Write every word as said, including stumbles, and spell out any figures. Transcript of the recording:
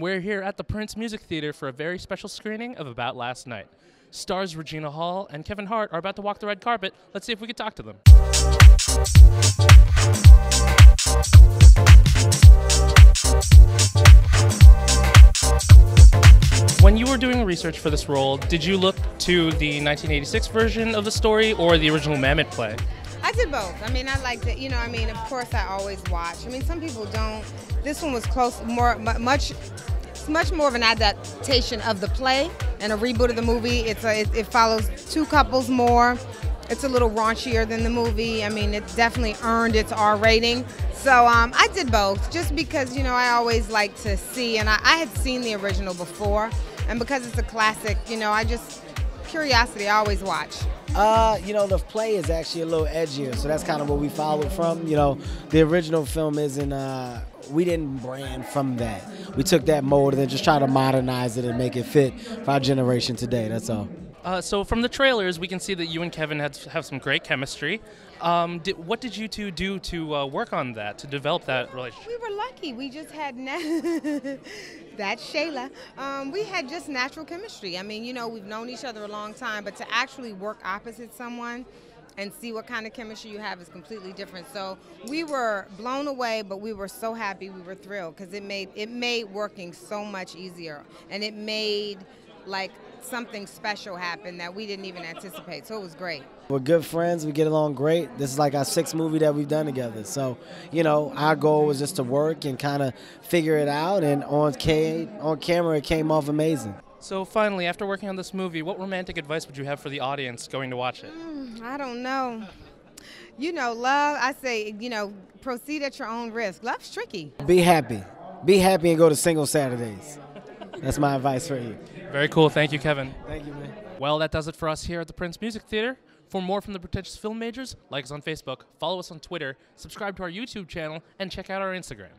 We're here at the Prince Music Theater for a very special screening of About Last Night. Stars Regina Hall and Kevin Hart are about to walk the red carpet. Let's see if we can talk to them. When you were doing research for this role, did you look to the nineteen eighty-six version of the story or the original Mamet play? I did both. I mean, I liked it. You know, I mean, of course, I always watch. I mean, some people don't. This one was close, more, much, much more of an adaptation of the play and a reboot of the movie. It's a, it, it follows two couples more. It's a little raunchier than the movie. I mean, it definitely earned its R rating. So um, I did both, just because, you know, I always like to see, and I, I had seen the original before, and because it's a classic, you know, I just, curiosity, I always watch. Uh, you know, the play is actually a little edgier, so that's kind of what we followed from. You know, the original film isn't, uh, we didn't brand from that. We took that mold and then just try to modernize it and make it fit for our generation today, that's all. Uh, so from the trailers, we can see that you and Kevin had, have some great chemistry. Um, did, what did you two do to uh, work on that, to develop that relationship? We were lucky. We just had, that's Shayla, um, we had just natural chemistry. I mean, you know, we've known each other a long time, but to actually work opposite someone and see what kind of chemistry you have is completely different. So we were blown away, but we were so happy, we were thrilled, because it made, it made working so much easier, and it made, like, something special happened that we didn't even anticipate, so it was great. We're good friends, we get along great. This is like our sixth movie that we've done together, so, you know, our goal was just to work and kind of figure it out, and on, ca on camera it came off amazing. So finally, after working on this movie, what romantic advice would you have for the audience going to watch it? Mm, I don't know. You know, love, I say, you know, proceed at your own risk. Love's tricky. Be happy. Be happy and go to single Saturdays. That's my advice for you. Very cool. Thank you, Kevin. Thank you, man. Well, that does it for us here at the Prince Music Theater. For more from the Pretentious Film Majors, like us on Facebook, follow us on Twitter, subscribe to our YouTube channel, and check out our Instagram.